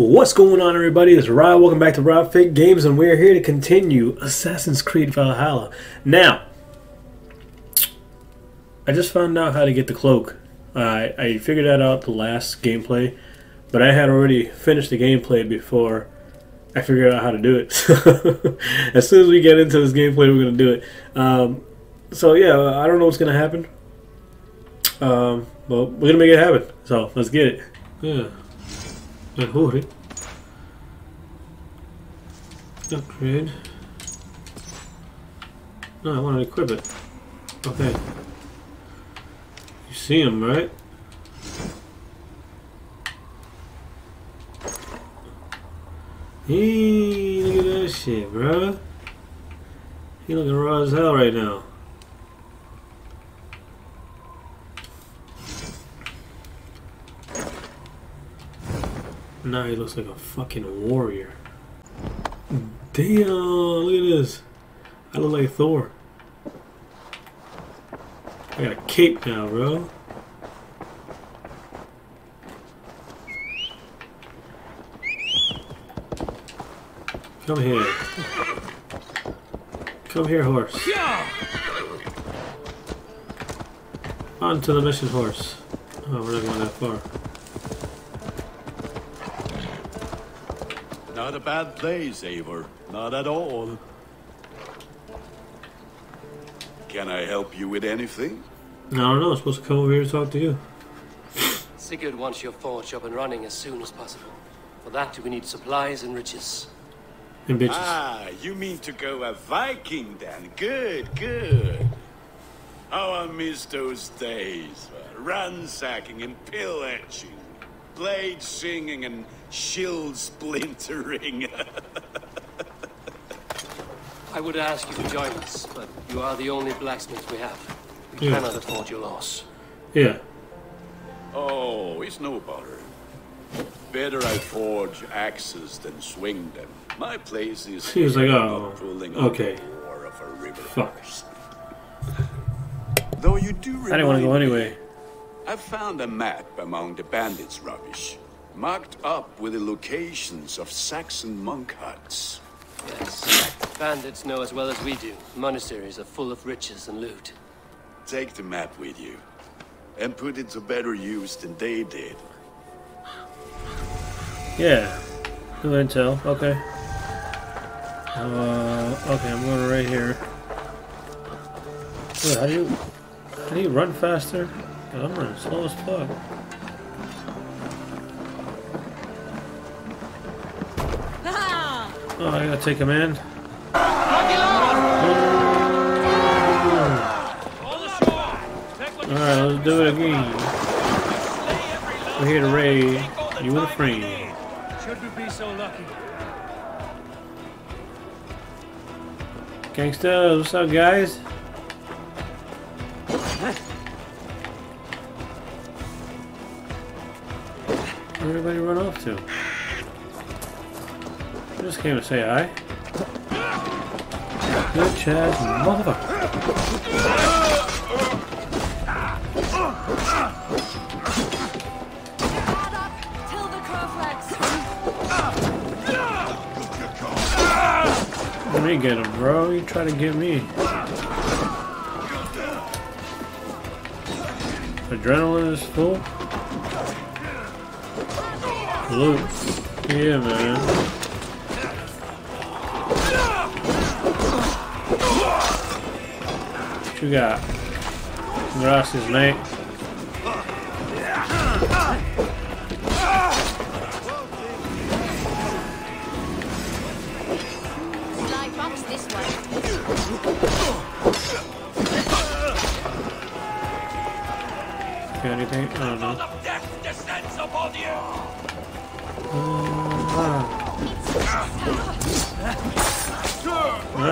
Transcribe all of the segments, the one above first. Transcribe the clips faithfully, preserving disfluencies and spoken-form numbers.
What's going on, everybody? It's Rob. Welcome back to RobFigGames, and we're here to continue Assassin's Creed Valhalla. Now, I just found out how to get the cloak. Uh, I figured that out the last gameplay, but I had already finished the gameplay before I figured out how to do it. So as soon as we get into this gameplay, we're going to do it. Um, so yeah, I don't know what's going to happen. Um, well, we're going to make it happen. So let's get it. Yeah. Upgrade. No, I want to equip it. Okay. You see him, right? Hey, look at that shit, bro. He looking raw as hell right now. Now he looks like a fucking warrior. Damn, look at this. I look like Thor. I got a cape now, bro. Come here. Come here, horse. On to the mission, horse. Oh, we're not going that far. Not a bad place, Eivor. Not at all. Can I help you with anything? I don't know. I'm supposed to come over here to talk to you. Sigurd wants your forge up and running as soon as possible. For that, we need supplies and riches. And bitches. Ah, you mean to go a Viking then? Good, good. How I miss those days. Uh, ransacking and pillaging. Blade singing and shield splintering. I would ask you to join us, but you are the only blacksmith we have. We yeah. cannot afford your loss. Yeah. Oh, it's no bother. Better I forge axes than swing them. My place is. Seems like oh, okay. Of a river. Fuck. Though you do. I didn't want to go anyway. I found a map among the bandits' rubbish, marked up with the locations of Saxon monk huts. Yes, bandits know as well as we do. Monasteries are full of riches and loot. Take the map with you, and put it to better use than they did. Yeah, good intel. Okay. Uh, okay, I'm going right here. Wait, how do you? How do you run faster? I'm running slow as fuck. Oh, I gotta take him in. Alright, let's do it again. We're here to raid you and a friend. Should we be so lucky? Gangsters, what's up, guys? Where everybody run off to? I just came to say hi. Good chat, motherfucker. Let me get him, bro. You try to get me. Adrenaline is full. Loot. Yeah, man. What you got? Gracias, mate. Got anything? I don't know. Ah.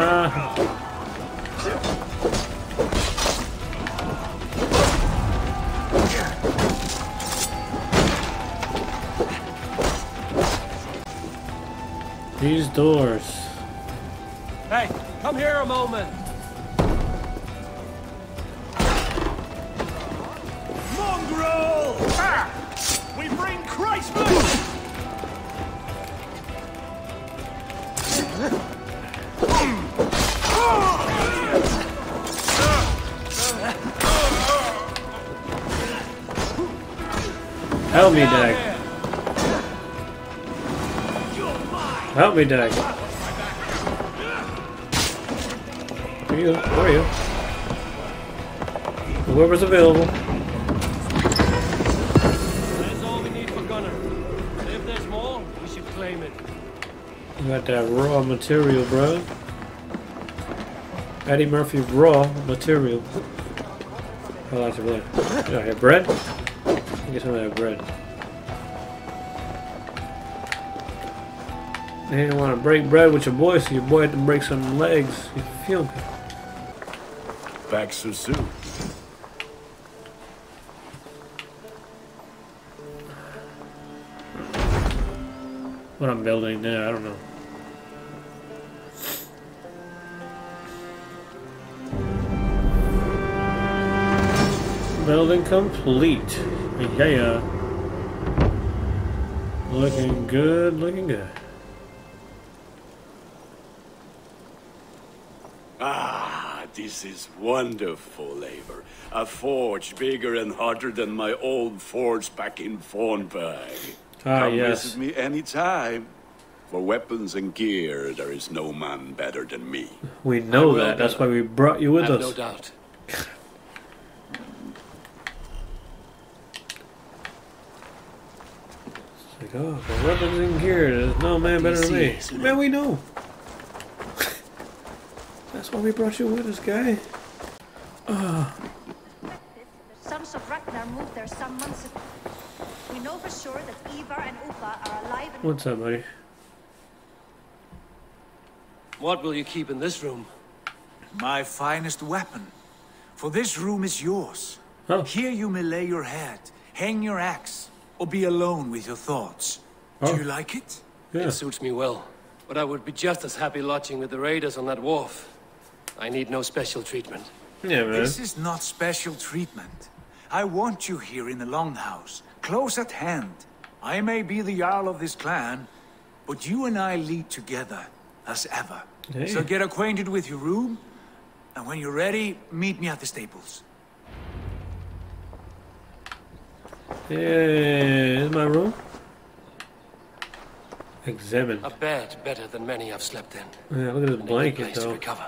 These doors. Hey, come here a moment. Mongrel! Ah! We bring Christ back! Help me, Dag. Help me, Dag. Where are you? Where are you? Whoever's available. That's all we need for gunner. And if there's more, we should claim it. You got that raw material, bro. Eddie Murphy raw material. I like the bread. You know, I have bread. Get some of that bread. They didn't want to break bread with your boy, so your boy had to break some legs. You feel me? Back so soon. What I'm building there, I don't know. Building complete. Yeah. Looking good, looking good. Ah, this is wonderful, Eivor. A forge bigger and hotter than my old forge back in Fornby. Ah, Come yes. visit me any time. For weapons and gear, there is no man better than me. We know that. That's why we brought you with us. No doubt. Like, oh, for weapons and gear, there's no man better than me. Man, we know. That's why we brought you with us, guy. Uh. The sons of Ragnar moved there some months ago. We know for sure that Eivor and Upa are alive. And what's up, buddy? What will you keep in this room? My finest weapon. For this room is yours. Huh. Here you may lay your head, hang your axe, or be alone with your thoughts. Oh. Do you like it? Yeah. It suits me well. But I would be just as happy lodging with the raiders on that wharf. I need no special treatment. Yeah, man. This is not special treatment. I want you here in the Longhouse, close at hand. I may be the Jarl of this clan, but you and I lead together, as ever. Hey. So get acquainted with your room, and when you're ready, meet me at the stables. Yeah, is my room? Examine. A bed better than many I've slept in. Yeah, look at this blanket though. Recover.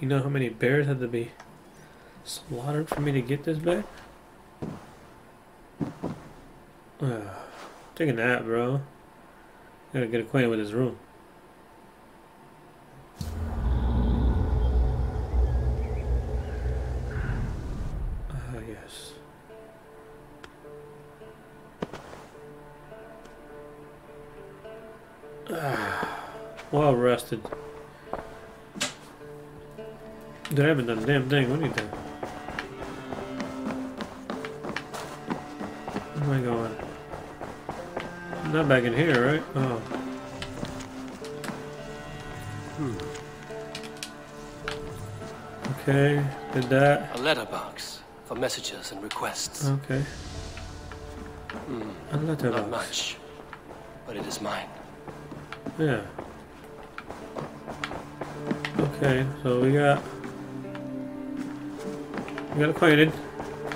You know how many bears had to be slaughtered for me to get this bed? Uh, take a nap, bro. Gotta get acquainted with this room. Well rested. Dude, I haven't done a damn thing. What are you doing? Where am I going? I'm not back in here, right? Oh. Hmm. Okay, did that. A letterbox for messages and requests. Okay. Mm. A letterbox. Not much, but it is mine. Yeah. Okay, so we got we got acquainted.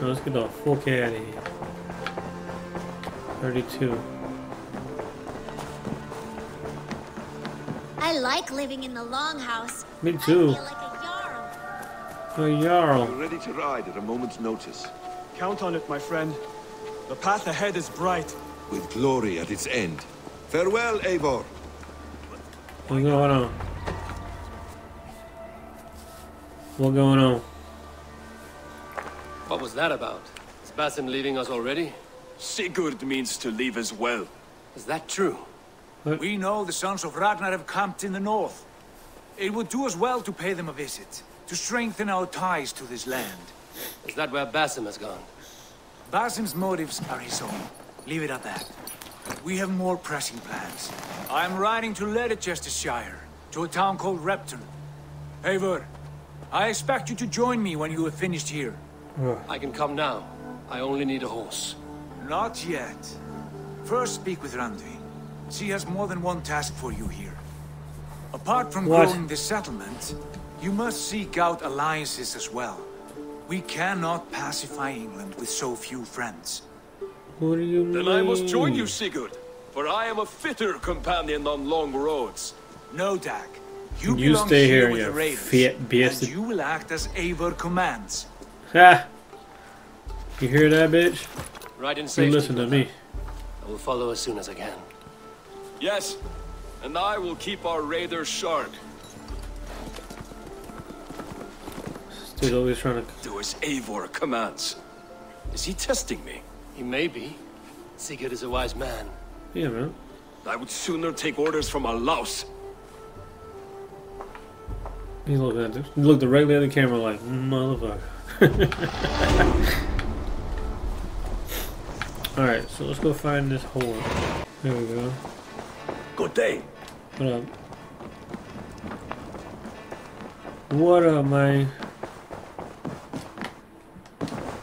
Now let's get the four K out of here. thirty-two. I like living in the Longhouse. Me too. I feel like a Jarl. A Jarl. You're ready to ride at a moment's notice. Count on it, my friend. The path ahead is bright. With glory at its end. Farewell, Eivor. What's going on? What's going on? What was that about? Is Basim leaving us already? Sigurd means to leave as well. Is that true? What? We know the sons of Ragnar have camped in the north. It would do us well to pay them a visit, to strengthen our ties to this land. Is that where Basim has gone? Basim's motives are his own. Leave it at that. We have more pressing plans. I'm riding to Leicestershire, to a town called Repton. Eivor, I expect you to join me when you have finished here. I can come now. I only need a horse. Not yet. First speak with Randvi. She has more than one task for you here. Apart from what? growing this settlement, you must seek out alliances as well. We cannot pacify England with so few friends. What do you mean? Then I must join you, Sigurd, for I am a fitter companion on long roads. No, Dag. You, you belong stay here, here with the raiders, and you will act as Eivor commands. Ha! You hear that, bitch? Right in safety. You listen to me. I will follow as soon as I can. Yes, and I will keep our raiders sharp. He's always trying to do as Eivor commands. Is he testing me? He may be. Sigurd is a wise man. Yeah, man. I would sooner take orders from a louse. He looked at this. He looked directly at the camera like, motherfucker. Alright, so let's go find this hole. There we go. Good day. What up? What up, man?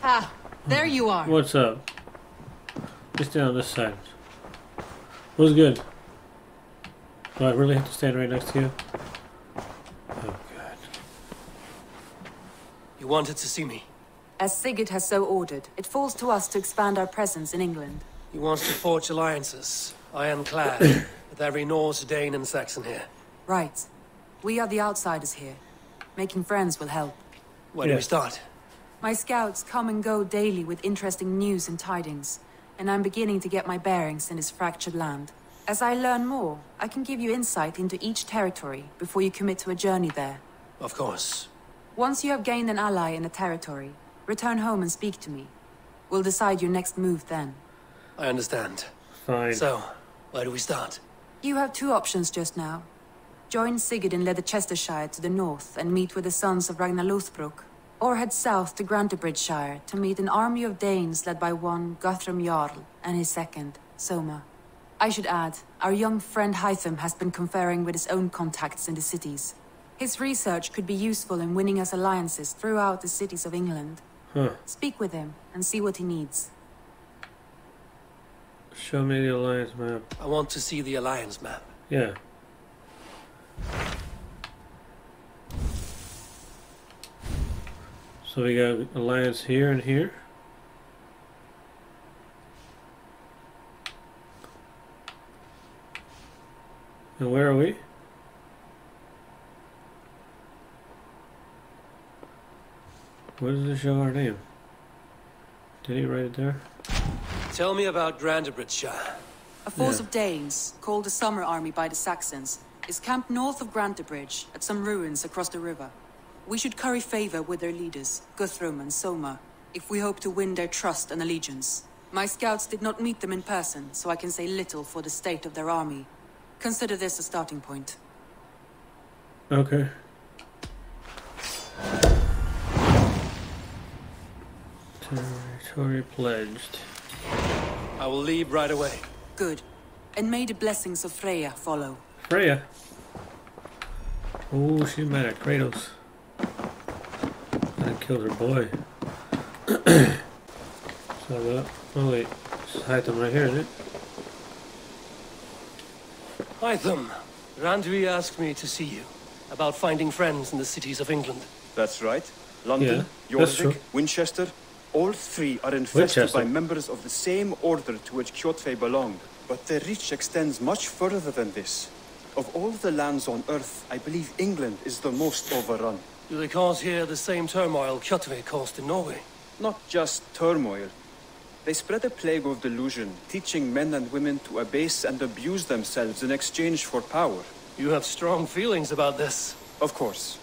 Ah, there you are. What's up? Just down this side. What's good? Do I really have to stand right next to you? Oh, God. You wanted to see me? As Sigurd has so ordered, it falls to us to expand our presence in England. He wants to forge alliances, ironclad, with every Norse, Dane, and Saxon here. Right. We are the outsiders here. Making friends will help. Where yeah. do we start? My scouts come and go daily with interesting news and tidings, and I'm beginning to get my bearings in this fractured land. As I learn more, I can give you insight into each territory before you commit to a journey there. Of course. Once you have gained an ally in a territory, return home and speak to me. We'll decide your next move then. I understand. Fine. So, where do we start? You have two options just now. Join Sigurd in Leicestershire to the north and meet with the sons of Ragnar Lothbrok. Or head south to Grantabridgeshire to meet an army of Danes led by one Guthrum Jarl and his second, Soma. I should add, our young friend Hytham has been conferring with his own contacts in the cities. His research could be useful in winning us alliances throughout the cities of England. Huh. Speak with him and see what he needs. Show me the alliance map. I want to see the alliance map. Yeah. So we got alliance here and here. And where are we? What does it show our name? Did he write it there? Tell me about Grantabridgeshire. A force yeah. of Danes, called the Summer Army by the Saxons, is camped north of Grantabridge at some ruins across the river. We should curry favor with their leaders, Guthrum and Soma, if we hope to win their trust and allegiance. My scouts did not meet them in person, so I can say little for the state of their army. Consider this a starting point. Okay. Territory pledged. I will leave right away. Good. And may the blessings of Freya follow. Freya? Oh, she mad at Kratos. Killed her boy. So, uh, oh wait, it's Hytham right here, isn't it? Hytham, Randvi asked me to see you about finding friends in the cities of England. That's right. London, yeah, York, Winchester, all three are infested Winchester. by members of the same order to which Kjotve belonged. But their reach extends much further than this. Of all the lands on earth, I believe England is the most overrun. Do they cause here the same turmoil Kjotve caused in Norway? Not just turmoil. They spread a plague of delusion, teaching men and women to abase and abuse themselves in exchange for power. You have strong feelings about this. Of course.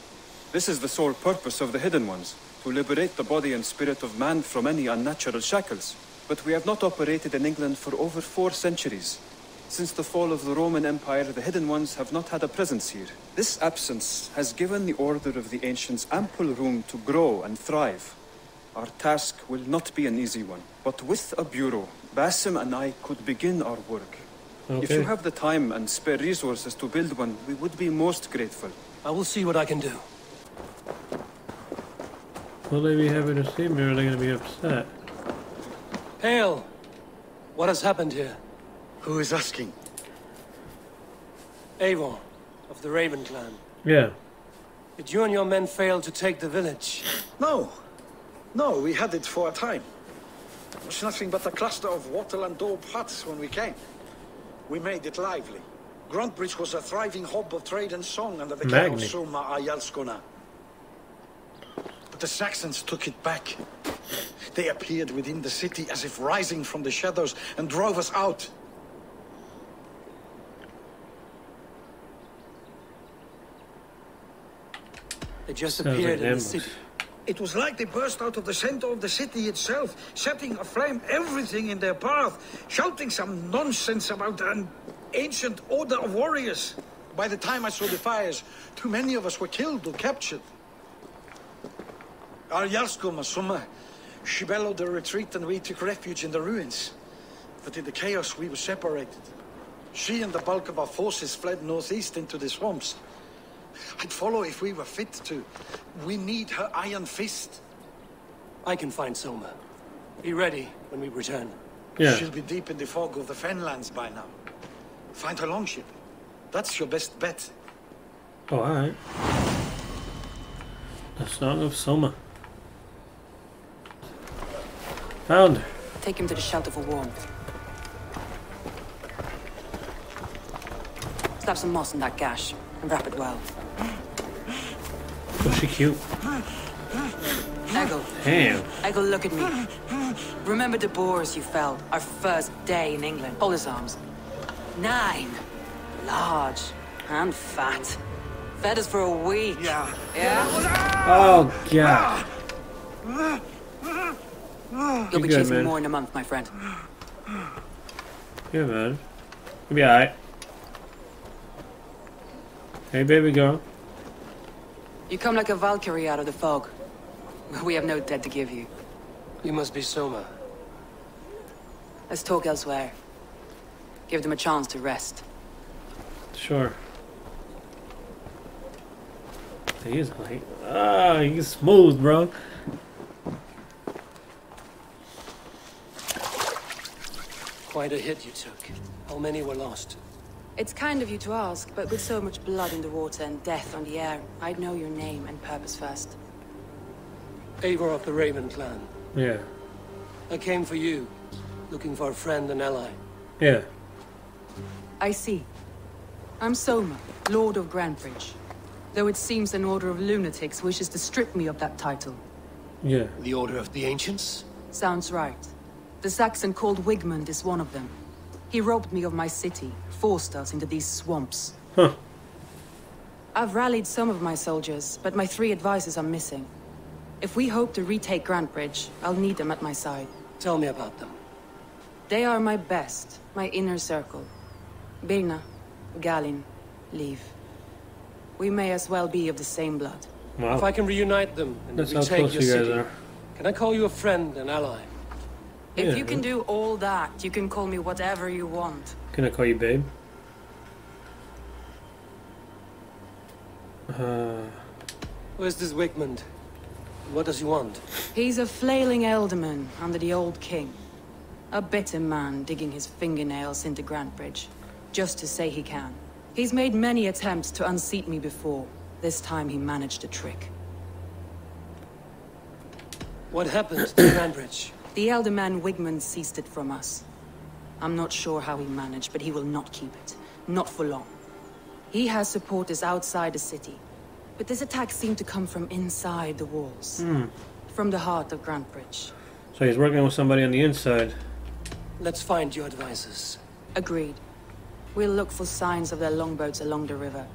This is the sole purpose of the Hidden Ones, to liberate the body and spirit of man from any unnatural shackles. But we have not operated in England for over four centuries. Since the fall of the Roman Empire, the Hidden Ones have not had a presence here. This absence has given the Order of the Ancients ample room to grow and thrive. Our task will not be an easy one, but with a bureau, Basim and I could begin our work. Okay. If you have the time and spare resources to build one, we would be most grateful. I will see what I can do. Will they be happy to see me, or are they going to be upset? Hail! What has happened here? Who is asking? Eivor, of the Raven clan. Yeah. Did you and your men fail to take the village? No. No, we had it for a time. It was nothing but a cluster of wattle and daub huts when we came. We made it lively. Grandbridge was a thriving hub of trade and song under the care of Soma Ayalskona. But the Saxons took it back. They appeared within the city as if rising from the shadows and drove us out. They just appeared in the city. It was like they burst out of the center of the city itself, setting aflame everything in their path, shouting some nonsense about an ancient order of warriors. By the time I saw the fires, too many of us were killed or captured. Arjalsko Masuma, she bellowed a retreat and we took refuge in the ruins. But in the chaos we were separated. She and the bulk of our forces fled northeast into the swamps. I'd follow if we were fit to. We need her iron fist. I can find Soma. Be ready when we return. Yeah. She'll be deep in the fog of the Fenlands by now. Find her longship. That's your best bet. Oh, all right. The Song of Soma. Found her. Take him to the shelter for warmth. Slap some moss in that gash and wrap it well. Was she cute? Eggle. Damn. Eggle, look at me. Remember the Boers you felled our first day in England? Hold his arms. Nine. Large. And fat. Fed us for a week. Yeah. Yeah? Oh, God. You'll You're be good, chasing man. more in a month, my friend. Yeah, man. You'll be alright. Hey, baby girl. You come like a Valkyrie out of the fog. We have no debt to give you. You must be Soma. Let's talk elsewhere. Give them a chance to rest. Sure. He's like, ah, he's smooth, bro. Quite a hit you took. How many were lost? It's kind of you to ask, but with so much blood in the water and death on the air, I'd know your name and purpose first. Eivor of the Raven clan. Yeah. I came for you, looking for a friend and ally. Yeah. I see. I'm Soma, Lord of Grandbridge. Though it seems an order of lunatics wishes to strip me of that title. Yeah. The Order of the Ancients? Sounds right. The Saxon called Wigmund is one of them. He robbed me of my city, forced us into these swamps. Huh. I've rallied some of my soldiers, but my three advisors are missing. If we hope to retake Grandbridge, I'll need them at my side. Tell me about them. They are my best, my inner circle. Birna, Galin, Leif. We may as well be of the same blood. Wow. If I can reunite them and That's retake your city, are. can I call you a friend and ally? If yeah, you can do all that, you can call me whatever you want. Can I call you babe? Uh... Where's this Wigmund? What does he want? He's a flailing alderman under the old king. A bitter man digging his fingernails into Grandbridge, just to say he can. He's made many attempts to unseat me before. This time he managed a trick. What happened to Grandbridge? The elder man Wigmund seized it from us. I'm not sure how he managed, but he will not keep it. Not for long. He has supporters outside the city. But this attack seemed to come from inside the walls. Mm. From the heart of Grandbridge. So he's working with somebody on the inside. Let's find your advisors. Agreed. We'll look for signs of their longboats along the river.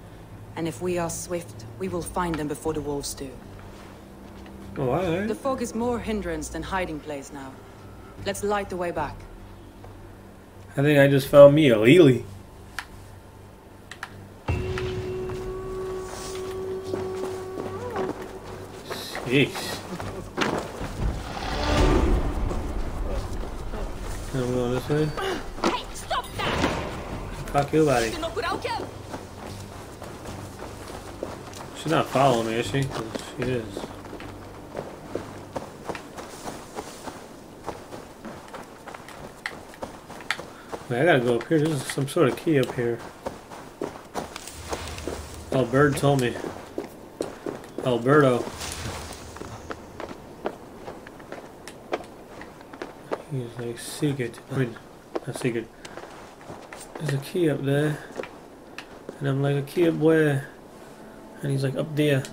And if we are swift, we will find them before the wolves do. Oh, right. The fog is more hindrance than hiding place now. Let's light the way back. I think I just found me a lily. Jeez. Can we go this way? Hey, stop that! Fuck you, buddy. She's not following me, is she? She is. I gotta go up here. There's some sort of key up here. Oh, Bird told me. Alberto. He's like Sigurd. I mean, not Sigurd. There's a key up there. And I'm like, a key up where? And he's like, up there.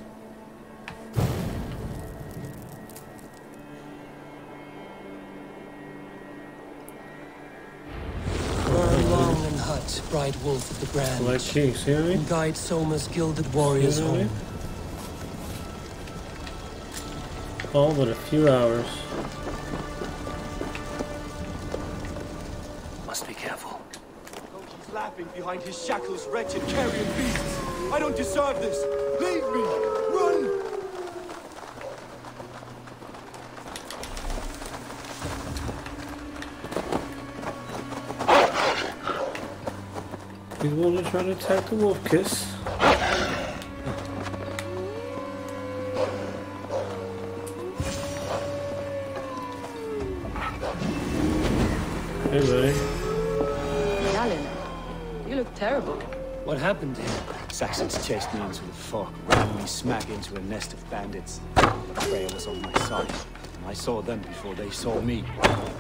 Bright wolf of the brand. Like she, see what I mean? Guide Soma's gilded warriors home. I mean? All but a few hours. Must be careful. Oh, he's laughing behind his shackles, wretched carrion beasts. I don't deserve this. Leave me. Run. These wolves are trying to attack the wolf kiss. Hey, buddy. Galin, you look terrible. What happened here? Saxons chased me into the fog, ran me smack into a nest of bandits. The trail was on my side, and I saw them before they saw me.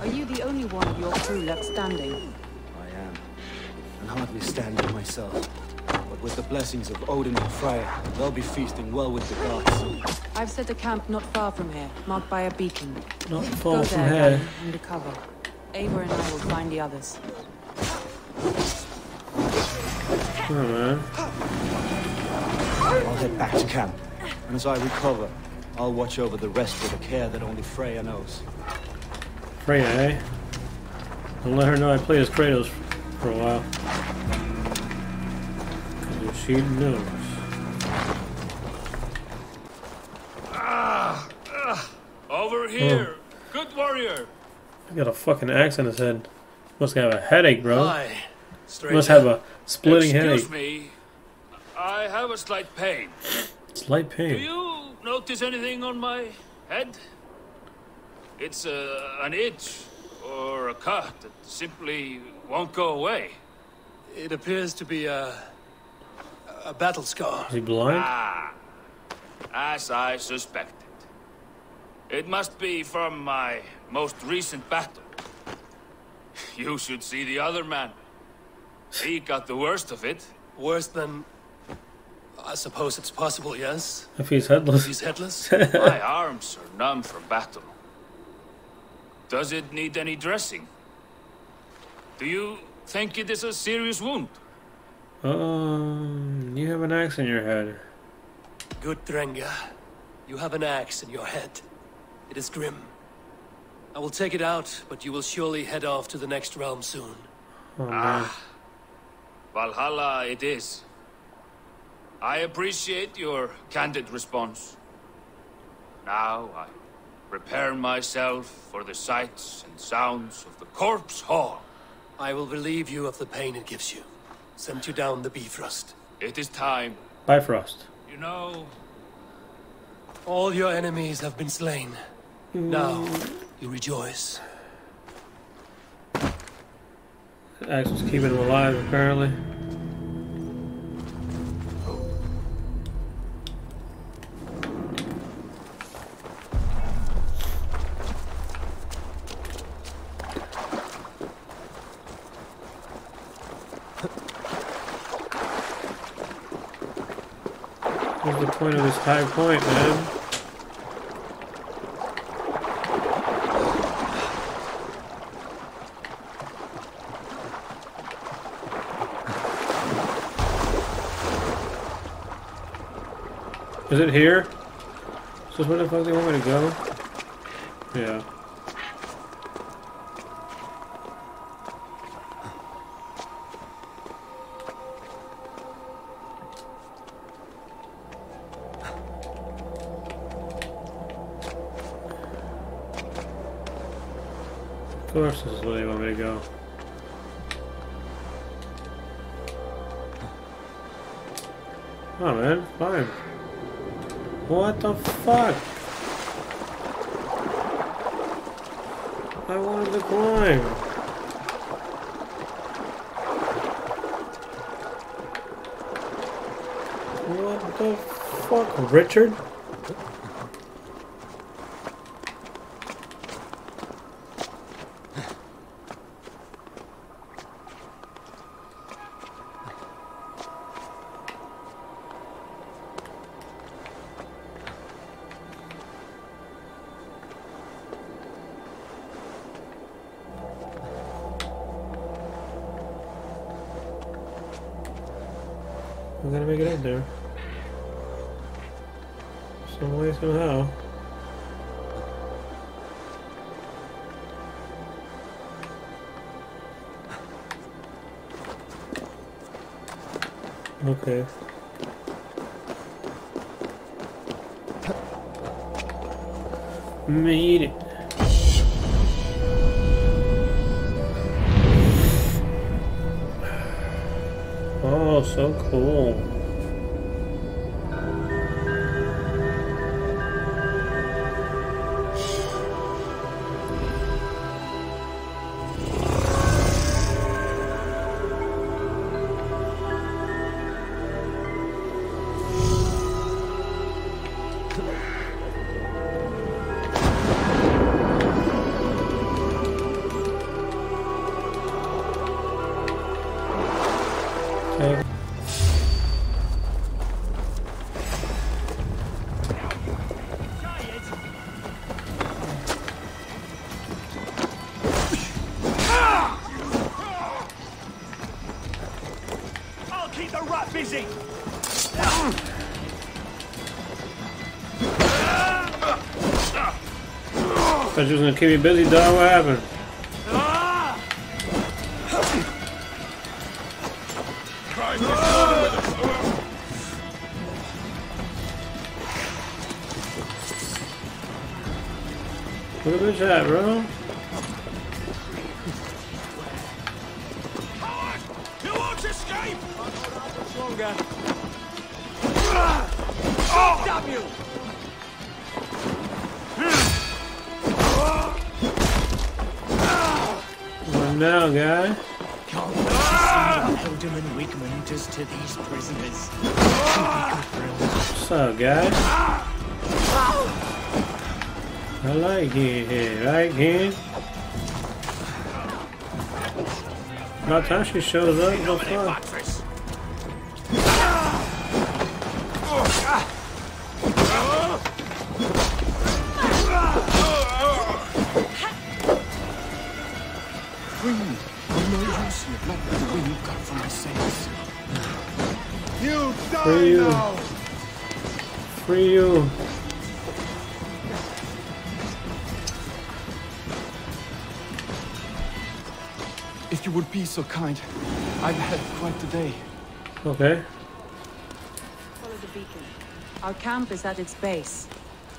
Are you the only one of your crew left standing? Hardly standing myself, but with the blessings of Odin and Freya, they'll be feasting well with the gods. I've set a camp not far from here, marked by a beacon. Not far from here. Under cover, Eivor and I will find the others. Oh, man. I'll head back to camp, and as I recover, I'll watch over the rest with a care that only Freya knows. Freya, eh? I'll let her know I play as Kratos for a while. She knows. Ah, uh, over here. Oh. Good warrior. I got a fucking axe on his head. Must have a headache, bro. Aye, must have a splitting headache. Excuse me. I have a slight pain. Slight pain. Do you notice anything on my head? It's uh, an itch or a cut that simply won't go away. It appears to be a... Uh... a battle scar. Is he blind? Ah, as I suspected. It must be from my most recent battle. You should see the other man. He got the worst of it. Worse than... I suppose it's possible, yes? If he's headless. If he's headless? My arms are numb from battle. Does it need any dressing? Do you think it is a serious wound? Um, you have an axe in your head. Good Drenga. You have an axe in your head. It is grim. I will take it out, but you will surely head off to the next realm soon. Oh, man. Ah, Valhalla it is. I appreciate your candid response. Now I prepare myself for the sights and sounds of the Corpse Hall. I will relieve you of the pain it gives you. Sent you down the Bifrost. It is time. Bifrost. You know, all your enemies have been slain. Mm. Now you rejoice. The axe was keeping him alive, apparently. What's the point of this high point, man? Is it here? So where the fuck do you want me to go? Yeah. Of course, this is where they want me to go. Oh man, fine. What the fuck? I wanted to climb. What the fuck, Richard? I'm gonna make it up there. Some way, somehow. Okay. Made it. Oh, so cool. I was just gonna keep me busy, dog. What happened? Where the bitch at, bro? You won't escape! Oh, damn you! No, guy. Can't Hidden and Wigmund does to these prisoners. What's up, guys? I like it here, like here. By the time she shows up, no fun. Free you! Free you! If you would be so kind, I've had quite the day. Okay. Follow the beacon. Our camp is at its base.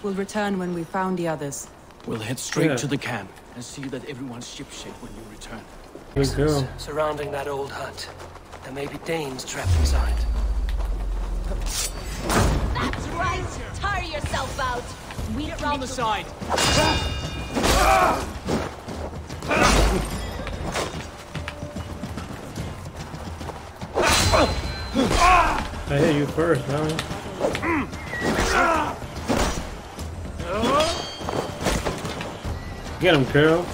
We'll return when we found the others. We'll head straight yeah. to the camp and see that everyone's shipshape when you return. Good girl. Surrounding that old hut, there may be Danes trapped inside. That's right! Tire yourself out! Weed it round the side! I hit you first, huh? Get him, girl!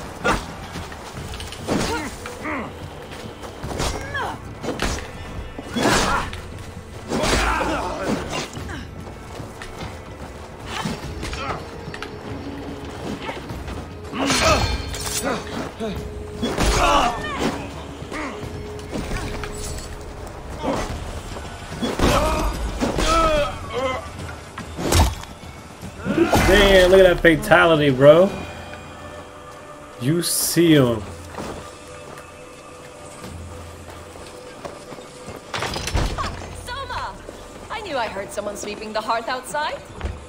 Damn, look at that fatality, bro. You see him. Soma! I knew I heard someone sweeping the hearth outside.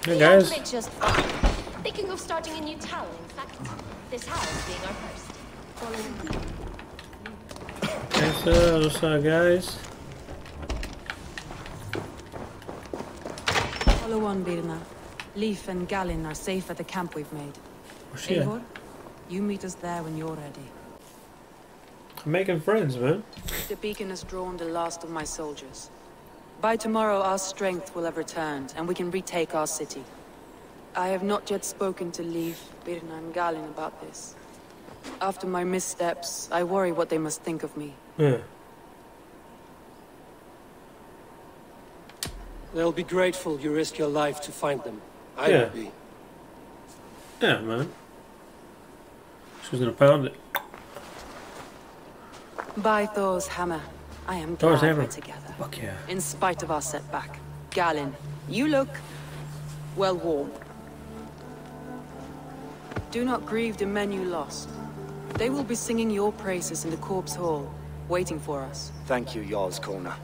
Hey, guys. They just thinking of starting a new town, in fact. This house being our first. What's up, what's up, guys? Follow on, Birna. Leif and Galin are safe at the camp we've made. Eivor, you meet us there when you're ready. I'm making friends, man. The beacon has drawn the last of my soldiers. By tomorrow, our strength will have returned, and we can retake our city. I have not yet spoken to Leif, Birna and Galin about this. After my missteps, I worry what they must think of me. Yeah. They'll be grateful you risk your life to find them. I yeah. would be. Yeah, man. She's gonna pound it. By Thor's hammer, I am glad we're together. Fuck yeah. In spite of our setback. Galin, you look... well warm. Do not grieve the men you lost. They will be singing your praises in the Corpse Hall, waiting for us. Thank you, Jarl's Corner.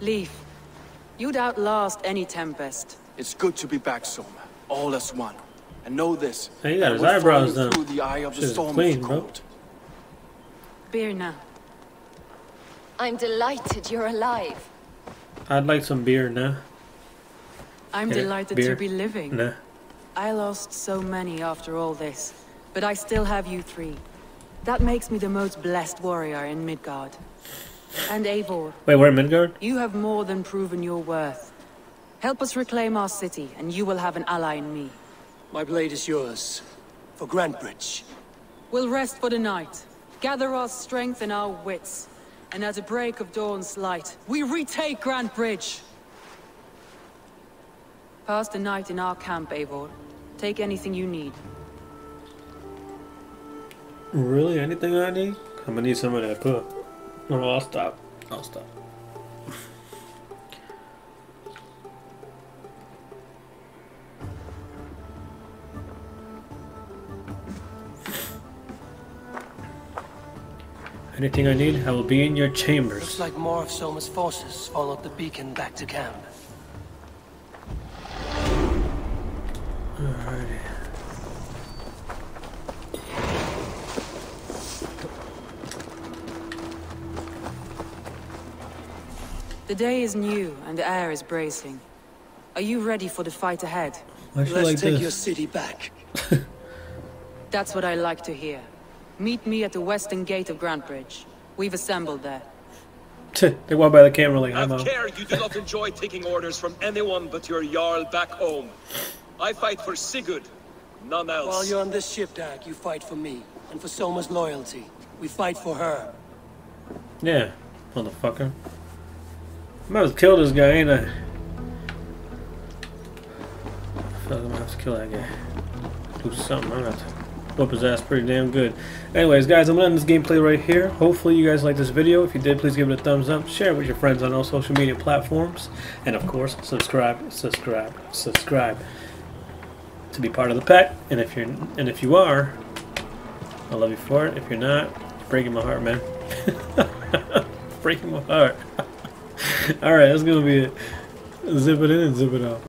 Leif, you'd outlast any Tempest. It's good to be back, Soma. All as one. And know this. Hey, he got his eyebrows done. Through the eye of the storm clean, bro. Birna. I'm delighted you're alive. I'd like some beer now. I'm Get delighted beer. to be living. Nah. I lost so many after all this, but I still have you three. That makes me the most blessed warrior in Midgard. And Eivor. Wait, we're in Midgard? You have more than proven your worth. Help us reclaim our city, and you will have an ally in me. My blade is yours. For Grandbridge. We'll rest for the night. Gather our strength and our wits. And at the break of dawn's light, we retake Grandbridge! Pass the night in our camp, Eivor. Take anything you need. Really? Anything I need? I'm gonna need some of that poo. No, I'll stop. I'll stop. Anything I need, I will be in your chambers. Looks like more of Soma's forces followed the beacon back to camp. Alrighty. The day is new and the air is bracing. Are you ready for the fight ahead? Let's like take this? your city back. That's what I like to hear. Meet me at the western gate of Grandbridge. We've assembled there. They walk by the camera like I'm Have care you do not enjoy taking orders from anyone but your Jarl back home. I fight for Sigurd, none else. While you're on this ship, Dag, you fight for me. And for Soma's loyalty. We fight for her. Yeah, motherfucker. I might have to kill this guy, ain't I? I feel like I might have to kill that guy. Do something, I'm gonna have to whoop his ass pretty damn good. Anyways, guys, I'm gonna end this gameplay right here. Hopefully you guys liked this video. If you did, please give it a thumbs up, share it with your friends on all social media platforms, and of course, subscribe, subscribe, subscribe to be part of the pack. And if you're and if you are, I love you for it. If you're not, you're breaking my heart, man. Breaking my heart. Alright, that's gonna be it. Zip it in and zip it out.